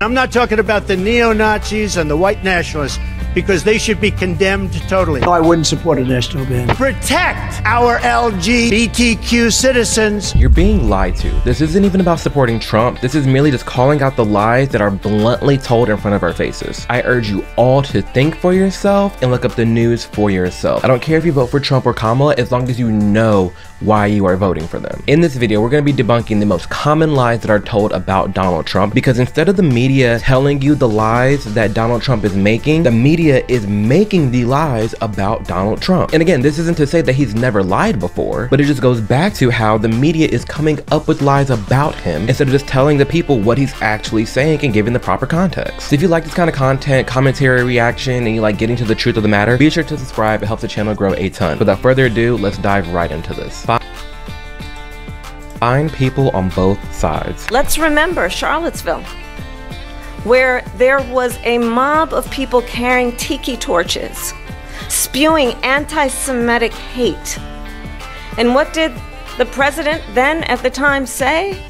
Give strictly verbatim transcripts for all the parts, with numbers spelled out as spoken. I'm not talking about the neo-Nazis and the white nationalists, because they should be condemned totally. No, I wouldn't support a national ban. Protect our L G B T Q citizens. You're being lied to. This isn't even about supporting Trump. This is merely just calling out the lies that are bluntly told in front of our faces. I urge you all to think for yourself and look up the news for yourself. I don't care if you vote for Trump or Kamala, as long as you know why you are voting for them. In this video, we're going to be debunking the most common lies that are told about Donald Trump, because instead of the media telling you the lies that Donald Trump is making, the media is making the lies about Donald Trump. And again, this isn't to say that he's never lied before, but it just goes back to how the media is coming up with lies about him instead of just telling the people what he's actually saying and giving the proper context. So if you like this kind of content, commentary, reaction, and you like getting to the truth of the matter, be sure to subscribe. It helps the channel grow a ton. Without further ado, let's dive right into this. Bye. Find people on both sides. Let's remember Charlottesville, where there was a mob of people carrying tiki torches, spewing anti-Semitic hate. And what did the president then at the time say?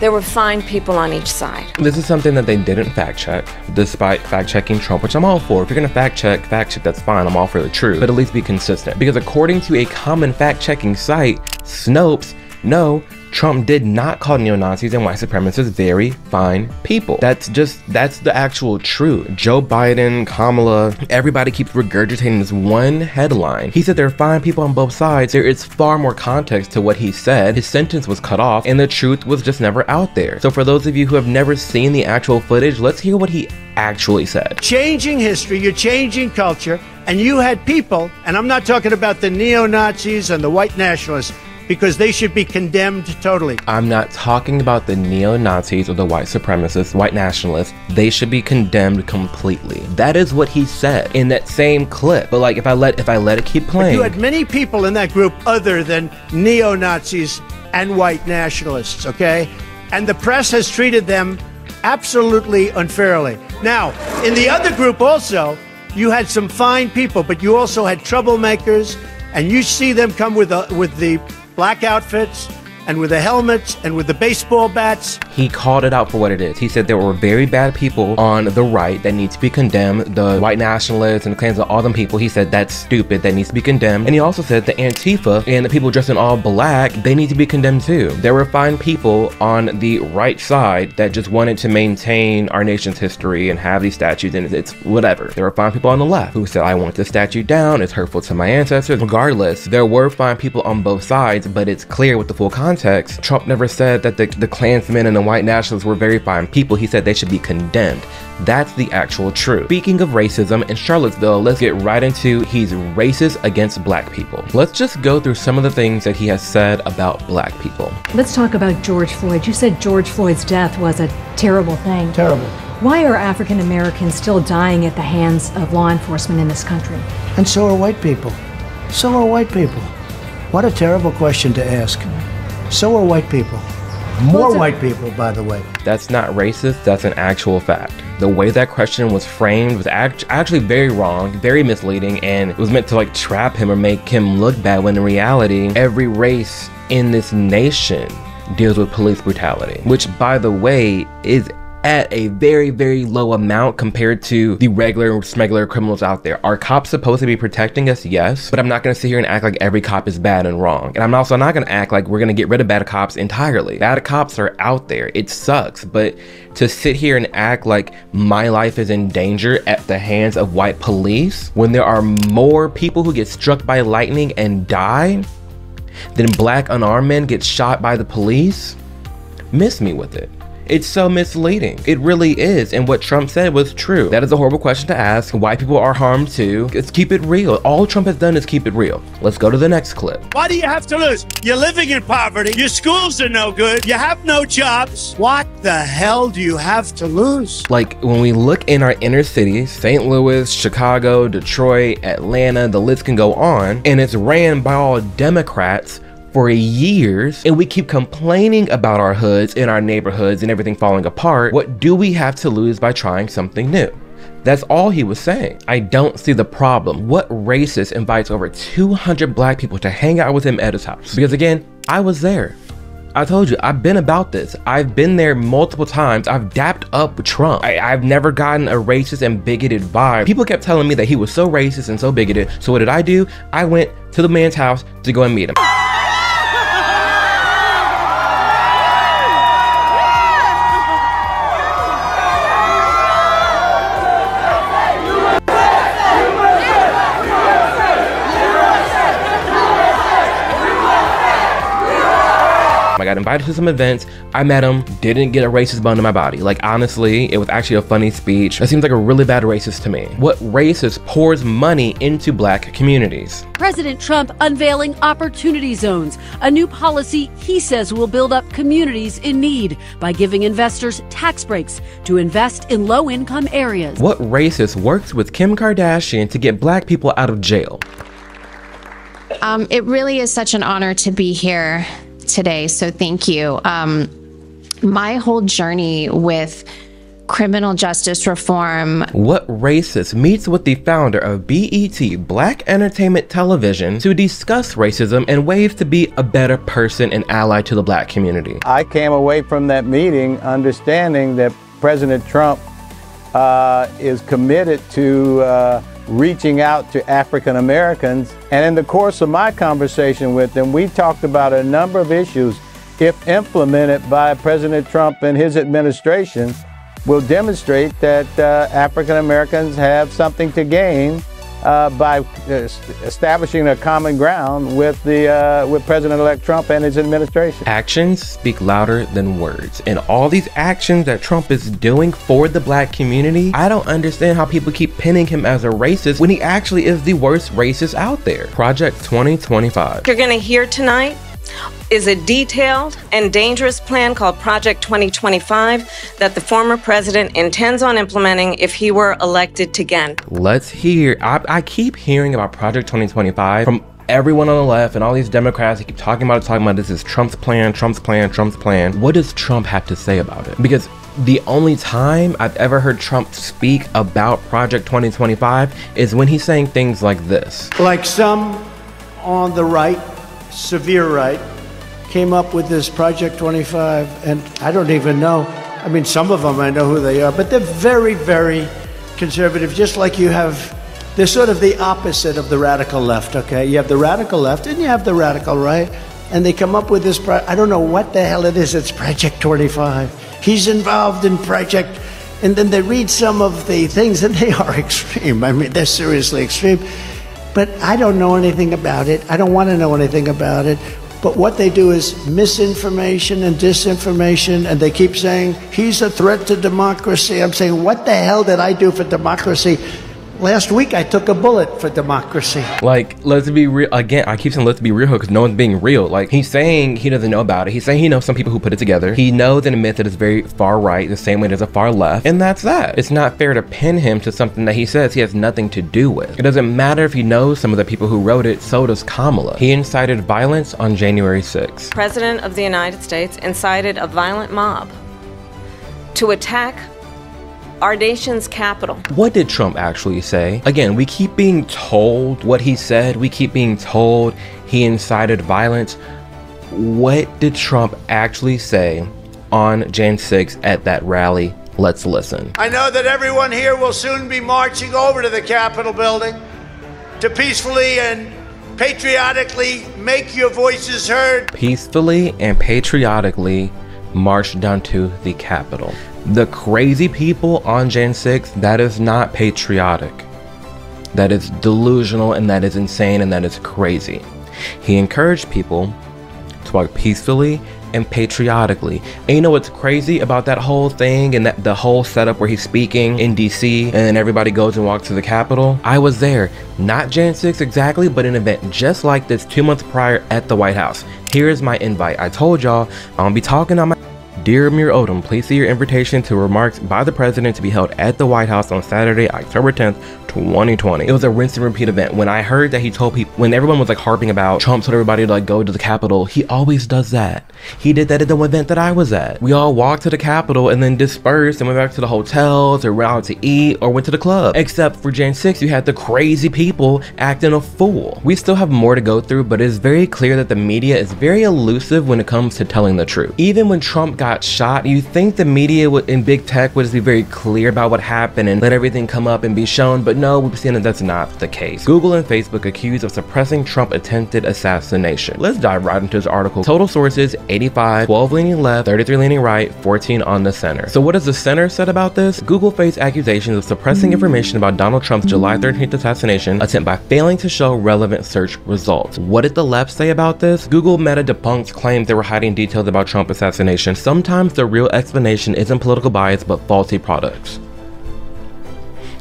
There were fine people on each side. This is something that they didn't fact check, despite fact checking Trump, which I'm all for. If you're gonna fact check, fact check, that's fine. I'm all for the truth, but at least be consistent. Because according to a common fact checking site, Snopes, no, Trump did not call neo-Nazis and white supremacists very fine people. That's just, that's the actual truth. Joe Biden, Kamala, everybody keeps regurgitating this one headline. He said there are fine people on both sides. There is far more context to what he said. His sentence was cut off and the truth was just never out there. So for those of you who have never seen the actual footage, let's hear what he actually said. Changing history, you're changing culture, and you had people, and I'm not talking about the neo-Nazis and the white nationalists, because they should be condemned totally. I'm not talking about the neo-Nazis or the white supremacists, white nationalists. They should be condemned completely. That is what he said in that same clip. But like, if I let if I let it keep playing. But you had many people in that group other than neo-Nazis and white nationalists, okay? And the press has treated them absolutely unfairly. Now, in the other group also, you had some fine people, but you also had troublemakers, and you see them come with a, with the black outfits and with the helmets and with the baseball bats. He called it out for what it is. He said there were very bad people on the right that need to be condemned. The white nationalists and the Klans, all them people, he said that's stupid, that needs to be condemned. And he also said the Antifa and the people dressed in all black, they need to be condemned too. There were fine people on the right side that just wanted to maintain our nation's history and have these statues and it's whatever. There were fine people on the left who said, I want this statue down, it's hurtful to my ancestors. Regardless, there were fine people on both sides, but it's clear with the full context. Trump never said that the, the Klansmen and the white nationalists were very fine people. He said they should be condemned. That's the actual truth. Speaking of racism in Charlottesville, let's get right into he's racist against black people. Let's just go through some of the things that he has said about black people. Let's talk about George Floyd. You said George Floyd's death was a terrible thing. Terrible. Why are African Americans still dying at the hands of law enforcement in this country? And so are white people. So are white people. What a terrible question to ask. So are white people. More white people, by the way. That's not racist, that's an actual fact. The way that question was framed was act actually very wrong, very misleading, and it was meant to like trap him or make him look bad, when in reality, every race in this nation deals with police brutality, which by the way, is at a very, very low amount compared to the regular smuggler criminals out there. Are cops supposed to be protecting us? Yes, but I'm not gonna sit here and act like every cop is bad and wrong. And I'm also not gonna act like we're gonna get rid of bad cops entirely. Bad cops are out there, it sucks, but to sit here and act like my life is in danger at the hands of white police, when there are more people who get struck by lightning and die than black unarmed men get shot by the police, miss me with it. It's so misleading. It really is. And what Trump said was true. That is a horrible question to ask. White people are harmed too. Let's keep it real. All Trump has done is keep it real. Let's go to the next clip. Why do you have to lose? You're living in poverty. Your schools are no good. You have no jobs. What the hell do you have to lose? Like when we look in our inner cities, Saint Louis, Chicago, Detroit, Atlanta, the list can go on. And it's ran by all Democrats for years, and we keep complaining about our hoods and our neighborhoods and everything falling apart. What do we have to lose by trying something new? That's all he was saying. I don't see the problem. What racist invites over two hundred black people to hang out with him at his house? Because again, I was there. I told you, I've been about this. I've been there multiple times. I've dapped up with Trump. I, I've never gotten a racist and bigoted vibe. People kept telling me that he was so racist and so bigoted. So what did I do? I went to the man's house to go and meet him. I got invited to some events. I met him, didn't get a racist bone in my body. Like, honestly, it was actually a funny speech. That seems like a really bad racist to me. What racist pours money into black communities? President Trump unveiling opportunity zones, a new policy he says will build up communities in need by giving investors tax breaks to invest in low-income areas. What racist works with Kim Kardashian to get black people out of jail? Um, it really is such an honor to be here today, so thank you. Um, my whole journey with criminal justice reform. What racist meets with the founder of B E T, Black Entertainment Television, to discuss racism and ways to be a better person and ally to the black community? I came away from that meeting understanding that President Trump uh, is committed to uh, reaching out to African Americans. And in the course of my conversation with them, we talked about a number of issues, if implemented by President Trump and his administration, will demonstrate that uh, African Americans have something to gain uh, by uh, establishing a common ground with the uh, with President-elect Trump and his administration. Actions speak louder than words, and all these actions that Trump is doing for the black community, I don't understand how people keep pinning him as a racist when he actually is the worst racist out there. Project twenty twenty-five. You're gonna hear tonight is a detailed and dangerous plan called Project twenty twenty-five that the former president intends on implementing if he were elected again. Let's hear. I, I keep hearing about Project twenty twenty-five from everyone on the left and all these Democrats. They keep talking about it, talking about this is Trump's plan, Trump's plan, Trump's plan. What does Trump have to say about it? Because the only time I've ever heard Trump speak about Project twenty twenty-five is when he's saying things like this. Like some on the right, severe right, came up with this Project twenty-five, and I don't even know. I mean, some of them, I know who they are, but they're very, very conservative, just like you have. They're sort of the opposite of the radical left, okay? You have the radical left, and you have the radical right, and they come up with this, pro I don't know what the hell it is, it's Project twenty-five. He's involved in Project, and then they read some of the things, and they are extreme. I mean, they're seriously extreme. But I don't know anything about it. I don't want to know anything about it. But what they do is misinformation and disinformation, and they keep saying, he's a threat to democracy. I'm saying, what the hell did I do for democracy? Last week, I took a bullet for democracy. Like, let's be real. Again, I keep saying let's be real because no one's being real. Like, he's saying he doesn't know about it. He's saying he knows some people who put it together. He knows and admits that it's very far right, the same way there's a far left. And that's that. It's not fair to pin him to something that he says he has nothing to do with. It doesn't matter if he knows some of the people who wrote it, so does Kamala. He incited violence on January sixth. President of the United States incited a violent mob to attack our nation's capital. What did Trump actually say? Again, we keep being told what he said. We keep being told he incited violence. What did Trump actually say on January sixth at that rally? Let's listen. I know that everyone here will soon be marching over to the Capitol building to peacefully and patriotically make your voices heard. Peacefully and patriotically march down to the Capitol. The crazy people on January sixth, that is not patriotic. That is delusional, and that is insane, and that is crazy. He encouraged people to walk peacefully and patriotically. And you know what's crazy about that whole thing and that the whole setup where he's speaking in D C and then everybody goes and walks to the Capitol? I was there, not January sixth exactly, but an event just like this two months prior at the White House. Here's my invite. I told y'all I'm gonna be talking on my Dear Amir Odom, please see your invitation to remarks by the president to be held at the White House on Saturday, October tenth, twenty twenty. It was a rinse and repeat event. When I heard that he told people, when everyone was like harping about Trump told everybody to like go to the Capitol, he always does that. He did that at the event that I was at. We all walked to the Capitol and then dispersed and went back to the hotels or went out to eat or went to the club. Except for January sixth, you had the crazy people acting a fool. We still have more to go through, but it's very clear that the media is very elusive when it comes to telling the truth. Even when Trump got shot, you think the media and big tech would just be very clear about what happened and let everything come up and be shown, but no, we've seen that that's not the case. Google and Facebook accused of suppressing Trump attempted assassination. Let's dive right into this article. Total sources: eighty-five, twelve leaning left, thirty-three leaning right, fourteen on the center. So what does the center said about this? Google faced accusations of suppressing information about Donald Trump's July thirteenth assassination attempt by failing to show relevant search results. What did the left say about this? Google Meta debunks claims they were hiding details about Trump's assassination. Sometimes the real explanation isn't political bias, but faulty products.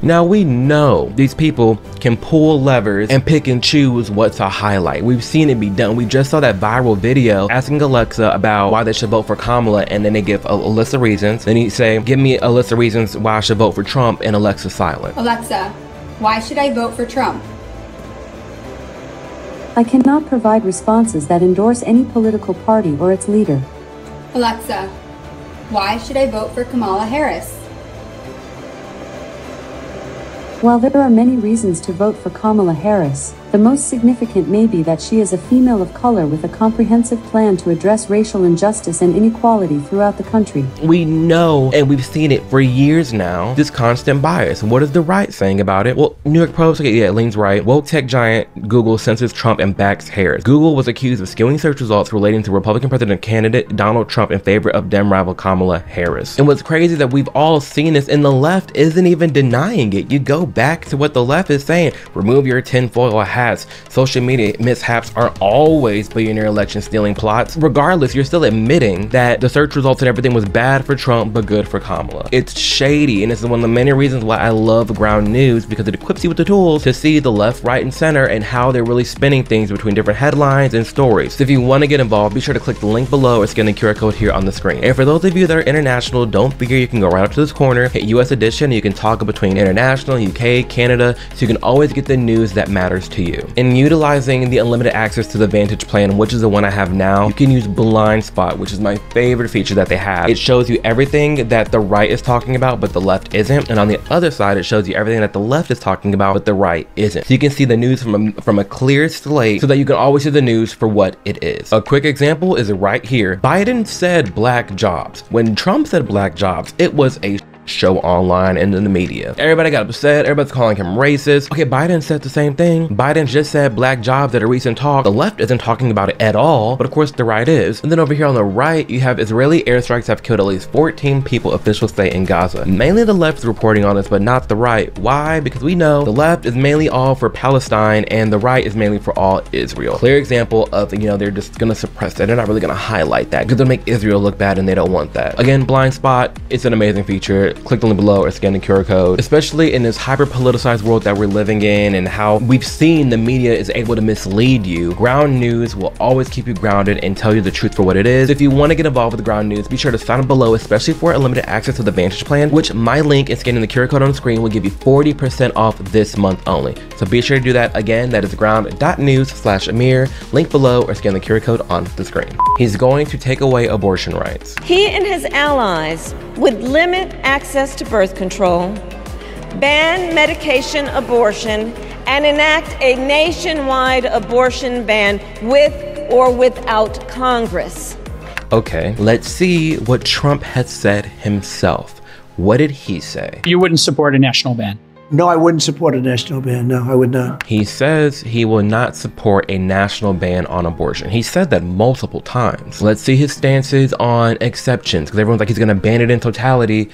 Now we know these people can pull levers and pick and choose what to highlight. We've seen it be done. We just saw that viral video asking Alexa about why they should vote for Kamala, and then they give a, a list of reasons. Then you say, give me a list of reasons why I should vote for Trump, and Alexa's silent. Alexa, why should I vote for Trump? I cannot provide responses that endorse any political party or its leader. Alexa, why should I vote for Kamala Harris? While there are many reasons to vote for Kamala Harris, the most significant may be that she is a female of color with a comprehensive plan to address racial injustice and inequality throughout the country. We know, and we've seen it for years now, this constant bias. What is the right saying about it? Well, New York Post, okay, yeah, it leans right. Woke tech giant Google censors Trump and backs Harris. Google was accused of skewing search results relating to Republican president candidate Donald Trump in favor of Dem rival Kamala Harris. And what's crazy is that we've all seen this, and the left isn't even denying it. You go back to what the left is saying. Remove your tinfoil hats. Social media mishaps are always billionaire election stealing plots. Regardless, you're still admitting that the search results and everything was bad for Trump but good for Kamala. It's shady, and this is one of the many reasons why I love Ground News, because it equips you with the tools to see the left, right, and center and how they're really spinning things between different headlines and stories. So if you want to get involved, be sure to click the link below or scan the Q R code here on the screen. And for those of you that are international, don't figure you can go right up to this corner, hit U S edition, and you can toggle between international, U K, Canada, so you can always get the news that matters to you. And utilizing the unlimited access to the Vantage plan, which is the one I have now, you can use Blind Spot, which is my favorite feature that they have. It shows you everything that the right is talking about but the left isn't, and on the other side it shows you everything that the left is talking about but the right isn't. So you can see the news from a, from a clear slate so that you can always see the news for what it is. A quick example is right here. Biden said black jobs. When Trump said black jobs, it was a show online and in the media. Everybody got upset. Everybody's calling him racist. Okay, Biden said the same thing. Biden just said black jobs at a recent talk. The left isn't talking about it at all, but of course the right is. And then over here on the right, you have Israeli airstrikes have killed at least fourteen people, officials say, in Gaza. Mainly the left is reporting on this, but not the right. Why? Because we know the left is mainly all for Palestine and the right is mainly for all Israel. Clear example of, you know, they're just gonna suppress that. They're not really gonna highlight that because they'll make Israel look bad and they don't want that. Again, Blind Spot, it's an amazing feature. Click the link below or scan the Q R code. Especially in this hyper politicized world that we're living in and how we've seen the media is able to mislead you, Ground News will always keep you grounded and tell you the truth for what it is. If you want to get involved with Ground News, be sure to sign up below, especially for unlimited access to the Vantage plan, which my link and scanning the Q R code on the screen will give you forty percent off this month only. So be sure to do that. Again, that is ground dot news slash Amir. Link below or scan the Q R code on the screen. He's going to take away abortion rights. He and his allies would limit access access to birth control, ban medication abortion, and enact a nationwide abortion ban with or without Congress. Okay, let's see what Trump has said himself. What did he say? You wouldn't support a national ban. No, I wouldn't support a national ban. No, I would not. He says he will not support a national ban on abortion. He said that multiple times. Let's see his stances on exceptions, because everyone's like he's going to ban it in totality.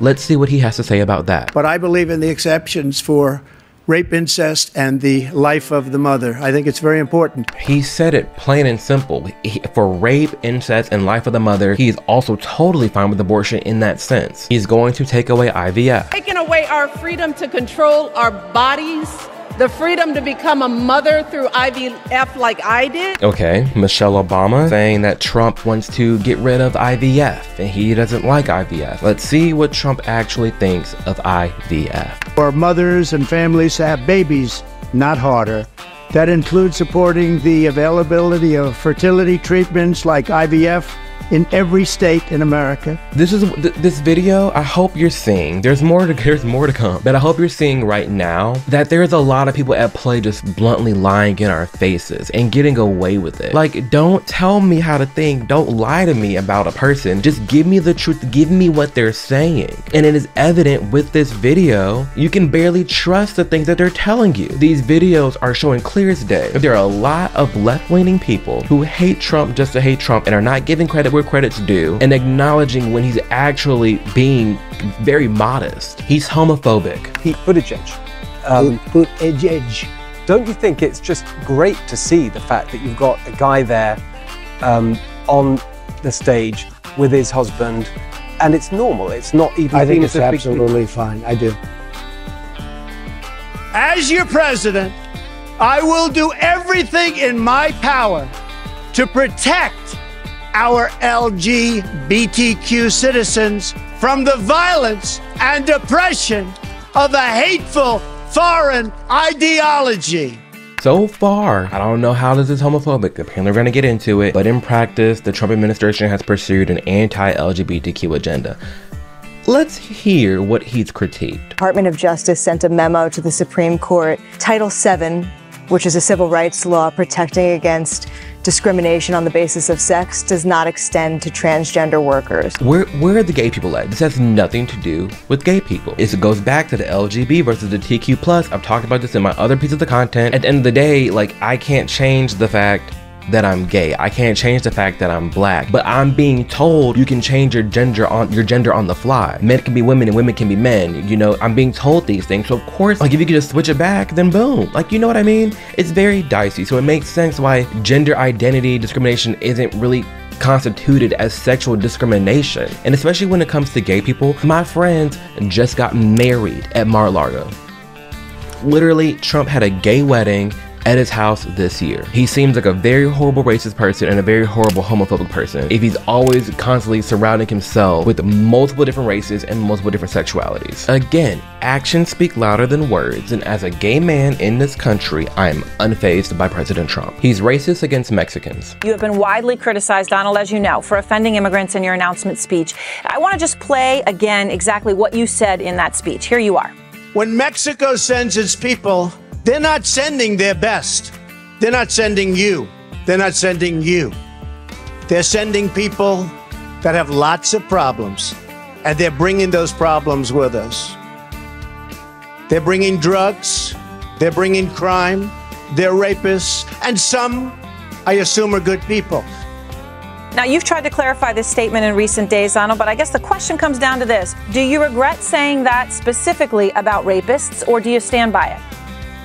Let's see what he has to say about that. But I believe in the exceptions for rape, incest, and the life of the mother. I think it's very important. He said it plain and simple. He, for rape, incest, and life of the mother, he is also totally fine with abortion in that sense. He's going to take away I V F. Taking away our freedom to control our bodies The freedom to become a mother through I V F like I did. Okay, Michelle Obama saying that Trump wants to get rid of I V F and he doesn't like I V F. Let's see what Trump actually thinks of I V F. For mothers and families to have babies, not harder. That includes supporting the availability of fertility treatments like I V F in every state in America. This is th this video, I hope you're seeing, there's more to, there's more to come, but I hope you're seeing right now that there's a lot of people at play just bluntly lying in our faces and getting away with it. Like, don't tell me how to think, don't lie to me about a person, just give me the truth, give me what they're saying. And it is evident with this video, you can barely trust the things that they're telling you. These videos are showing clear as day. There are a lot of left-leaning people who hate Trump just to hate Trump and are not giving credit where credit's due and acknowledging when he's actually being very modest. He's homophobic. Pete Buttigieg. Um, Buttigieg. Don't you think it's just great to see the fact that you've got a guy there um, on the stage with his husband, and it's normal. It's not even. I think it's absolutely fine. I do. As your president, I will do everything in my power to protect our L G B T Q citizens from the violence and oppression of a hateful foreign ideology. So far, I don't know how this is homophobic, apparently we're gonna get into it, but in practice, the Trump administration has pursued an anti-L G B T Q agenda. Let's hear what he's critiqued. Department of Justice sent a memo to the Supreme Court, Title seven, which is a civil rights law protecting against discrimination on the basis of sex, does not extend to transgender workers. Where, where are the gay people at? This has nothing to do with gay people. It goes back to the L G B versus the T Q plus. I've talked about this in my other piece of the content. At the end of the day, like, I can't change the fact that I'm gay. I can't change the fact that I'm black, but I'm being told you can change your gender on your gender on the fly. Men can be women and women can be men. You know, I'm being told these things. So of course, like, if you could just switch it back, then boom. Like, you know what I mean? It's very dicey. So it makes sense why gender identity discrimination isn't really constituted as sexual discrimination. And especially when it comes to gay people, my friends just got married at Mar-a-Lago. Literally, Trump had a gay wedding at his house this year. He seems like a very horrible racist person and a very horrible homophobic person if he's always constantly surrounding himself with multiple different races and multiple different sexualities. Again, actions speak louder than words, and as a gay man in this country, I am unfazed by President Trump. He's racist against Mexicans. You have been widely criticized, Donald, as you know, for offending immigrants in your announcement speech. I want to just play again exactly what you said in that speech. Here you are. When Mexico sends its people, they're not sending their best. They're not sending you. They're not sending you. They're sending people that have lots of problems, and they're bringing those problems with us. They're bringing drugs. They're bringing crime. They're rapists. And some, I assume, are good people. Now, you've tried to clarify this statement in recent days, Donald, but I guess the question comes down to this. Do you regret saying that specifically about rapists, or do you stand by it?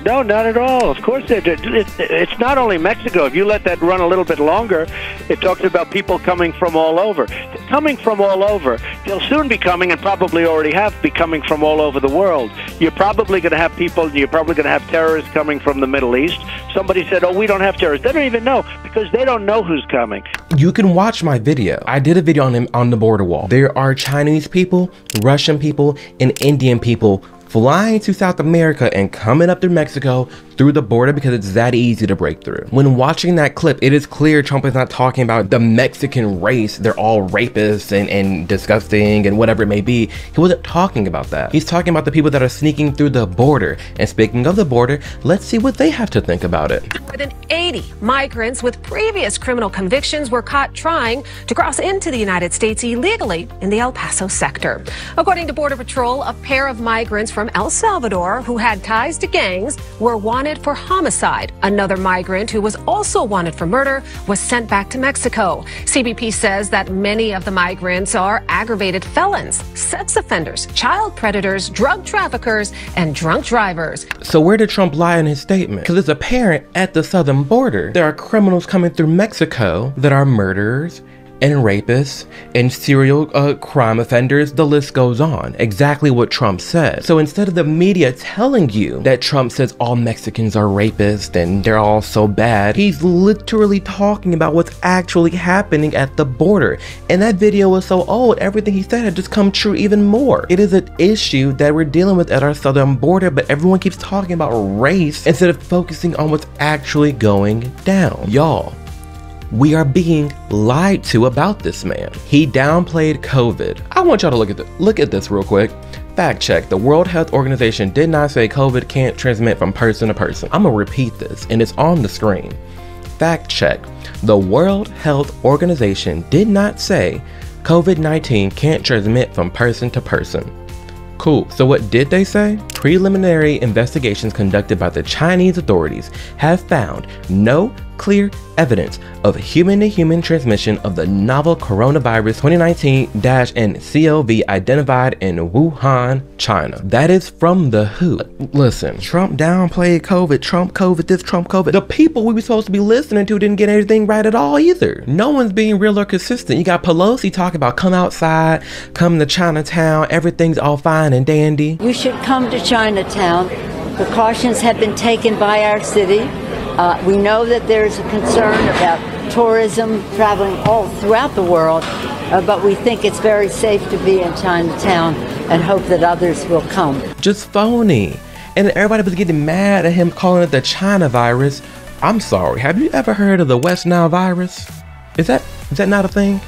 No, not at all. Of course, it, it, it, it's not only Mexico. If you let that run a little bit longer, it talks about people coming from all over. Coming from all over, they'll soon be coming, and probably already have, be coming from all over the world. You're probably going to have people, you're probably going to have terrorists coming from the Middle East. Somebody said, oh, we don't have terrorists. They don't even know, because they don't know who's coming. You can watch my video. I did a video on, on the border wall. There are Chinese people, Russian people, and Indian people flying to South America and coming up through Mexico through the border because it's that easy to break through. When watching that clip, it is clear Trump is not talking about the Mexican race. They're all rapists and, and disgusting and whatever it may be. He wasn't talking about that. He's talking about the people that are sneaking through the border. And speaking of the border, let's see what they have to think about it. More than eighty migrants with previous criminal convictions were caught trying to cross into the United States illegally in the El Paso sector. According to Border Patrol, a pair of migrants from El Salvador who had ties to gangs were wanted for homicide. Another migrant who was also wanted for murder was sent back to Mexico. C B P says that many of the migrants are aggravated felons, sex offenders, child predators, drug traffickers, and drunk drivers. So where did Trump lie in his statement? Because it's apparent at the southern border, there are criminals coming through Mexico that are murderers and rapists and serial uh, crime offenders, the list goes on. Exactly what Trump said. So instead of the media telling you that Trump says all Mexicans are rapists and they're all so bad, he's literally talking about what's actually happening at the border. And that video was so old, everything he said had just come true even more. It is an issue that we're dealing with at our southern border, but everyone keeps talking about race instead of focusing on what's actually going down. Y'all, we are being lied to about this man. He downplayed COVID. I want y'all to look at the, look at this real quick. Fact check, the World Health Organization did not say COVID can't transmit from person to person. I'm gonna repeat this, and it's on the screen. Fact check, the World Health Organization did not say COVID nineteen can't transmit from person to person. Cool, so what did they say? Preliminary investigations conducted by the Chinese authorities have found no clear evidence of human-to-human transmission of the novel coronavirus twenty nineteen dash N C O V identified in Wuhan, China. That is from the W H O. Listen, Trump downplayed COVID, Trump COVID, this Trump COVID. The people we were supposed to be listening to didn't get anything right at all either. No one's being real or consistent. You got Pelosi talking about come outside, come to Chinatown, everything's all fine and dandy. You should come to Chinatown. Precautions have been taken by our city. Uh, we know that there's a concern about tourism traveling all throughout the world, uh, but we think it's very safe to be in Chinatown and hope that others will come. Just phony. And everybody was getting mad at him calling it the China virus. I'm sorry, have you ever heard of the West Nile virus? Is that, is that not a thing?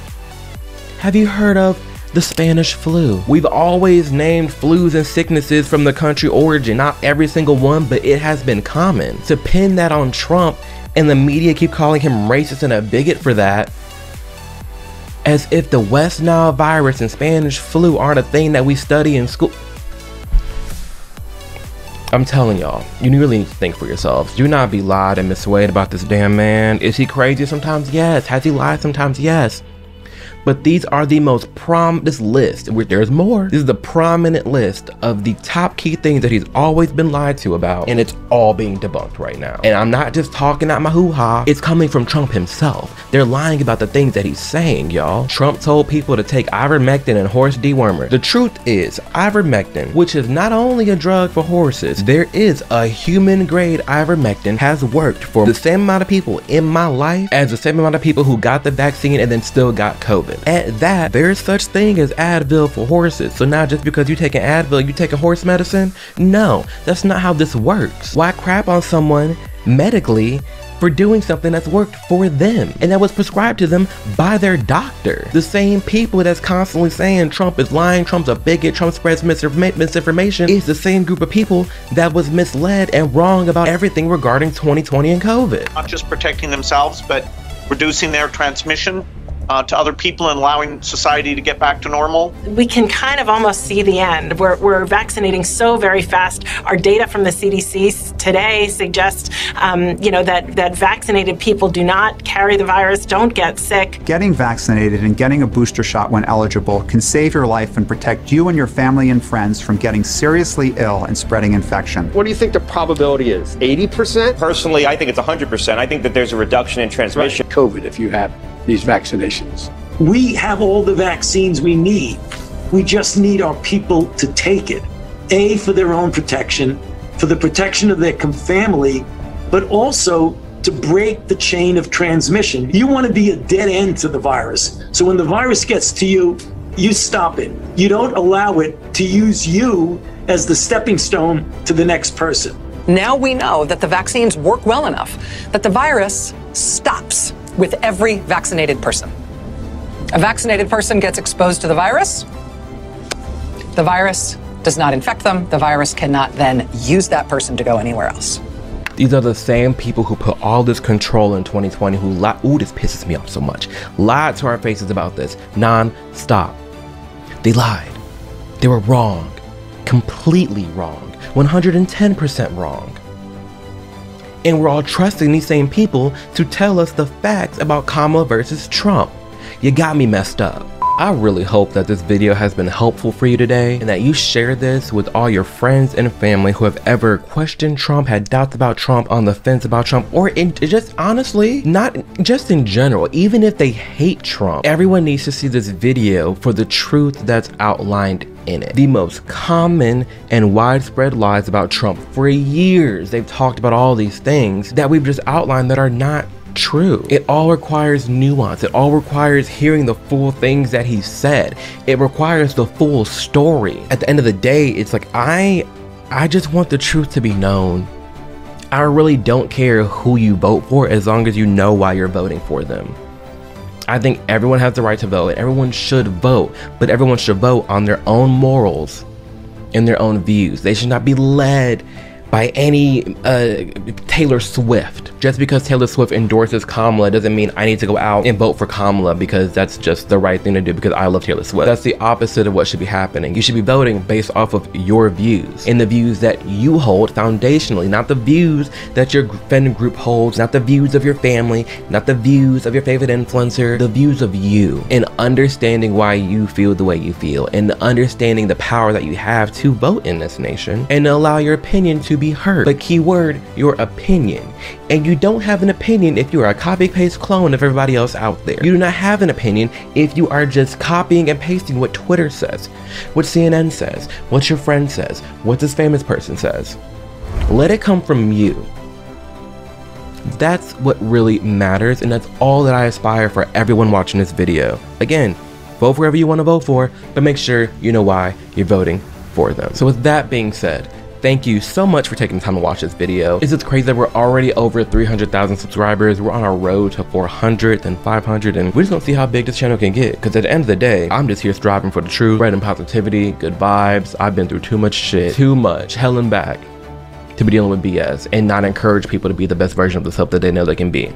Have you heard of the Spanish flu? We've always named flus and sicknesses from the country origin, not every single one, but it has been common. To pin that on Trump and the media keep calling him racist and a bigot for that, as if the West Nile virus and Spanish flu aren't a thing that we study in school. I'm telling y'all, you really need to think for yourselves. Do not be lied and misled about this damn man. Is he crazy sometimes? Yes. Has he lied sometimes? Yes. But these are the most prom, this list, where there's more. This is the prominent list of the top key things that he's always been lied to about, and it's all being debunked right now. And I'm not just talking out my hoo-ha, it's coming from Trump himself. They're lying about the things that he's saying, y'all. Trump told people to take ivermectin and horse dewormer. The truth is, ivermectin, which is not only a drug for horses, there is a human grade ivermectin, has worked for the same amount of people in my life as the same amount of people who got the vaccine and then still got COVID. At that, there is such thing as Advil for horses. So now just because you take an Advil, you take a horse medicine? No, that's not how this works. Why crap on someone medically for doing something that's worked for them and that was prescribed to them by their doctor? The same people that's constantly saying Trump is lying, Trump's a bigot, Trump spreads misinformation is the same group of people that was misled and wrong about everything regarding twenty twenty and COVID. Not just protecting themselves, but reducing their transmission Uh, to other people and allowing society to get back to normal. We can kind of almost see the end. We're, we're vaccinating so very fast. Our data from the C D C today suggests um, you know, that, that vaccinated people do not carry the virus, don't get sick. Getting vaccinated and getting a booster shot when eligible can save your life and protect you and your family and friends from getting seriously ill and spreading infection. What do you think the probability is? eighty percent? Personally, I think it's one hundred percent. I think that there's a reduction in transmission. Right. COVID, if you have these vaccinations. We have all the vaccines we need. We just need our people to take it. A, for their own protection, for the protection of their family, but also to break the chain of transmission. You want to be a dead end to the virus. So when the virus gets to you, you stop it. You don't allow it to use you as the stepping stone to the next person. Now we know that the vaccines work well enough that the virus stops with every vaccinated person. A vaccinated person gets exposed to the virus. The virus does not infect them. The virus cannot then use that person to go anywhere else. These are the same people who put all this control in twenty twenty, who lied, ooh, this pisses me off so much, lied to our faces about this non-stop. They lied. They were wrong, completely wrong, one hundred ten percent wrong. And we're all trusting these same people to tell us the facts about Kamala versus Trump. You got me messed up. I really hope that this video has been helpful for you today and that you share this with all your friends and family who have ever questioned Trump, had doubts about Trump, on the fence about Trump, or in, just honestly, not just in general, even if they hate Trump. Everyone needs to see this video for the truth that's outlined in it. The most common and widespread lies about Trump for years. They've talked about all these things that we've just outlined that are not true. It all requires nuance. It all requires hearing the full things that he said. It requires the full story. At the end of the day, it's like, I, I just want the truth to be known. I really don't care who you vote for as long as you know why you're voting for them. I think everyone has the right to vote and everyone should vote, but everyone should vote on their own morals and their own views. They should not be led by any uh, Taylor Swift. Just because Taylor Swift endorses Kamala doesn't mean I need to go out and vote for Kamala because that's just the right thing to do because I love Taylor Swift. That's the opposite of what should be happening. You should be voting based off of your views and the views that you hold foundationally, not the views that your friend group holds, not the views of your family, not the views of your favorite influencer, the views of you, and understanding why you feel the way you feel and understanding the power that you have to vote in this nation and allow your opinion to be heard. But keyword, your opinion. And you don't have an opinion if you are a copy paste clone of everybody else out there. You do not have an opinion if you are just copying and pasting what Twitter says, what C N N says, what your friend says, what this famous person says. Let it come from you. That's what really matters, and that's all that I aspire for everyone watching this video. Again, vote for whoever you want to vote for, but make sure you know why you're voting for them. So with that being said, thank you so much for taking the time to watch this video. It's just crazy that we're already over three hundred thousand subscribers. We're on our road to four hundred, then five hundred, and we just don't see how big this channel can get. Because at the end of the day, I'm just here striving for the truth, spreading positivity, good vibes. I've been through too much shit, too much, hell and back to be dealing with B S and not encourage people to be the best version of themselves that they know they can be.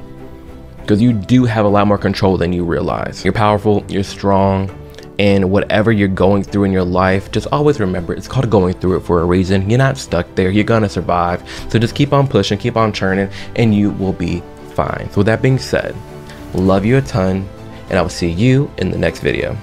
Because you do have a lot more control than you realize. You're powerful, you're strong. And whatever you're going through in your life, just always remember it's called going through it for a reason. You're not stuck there. You're gonna survive. So just keep on pushing, keep on churning, and you will be fine. So with that being said, love you a ton, and I will see you in the next video.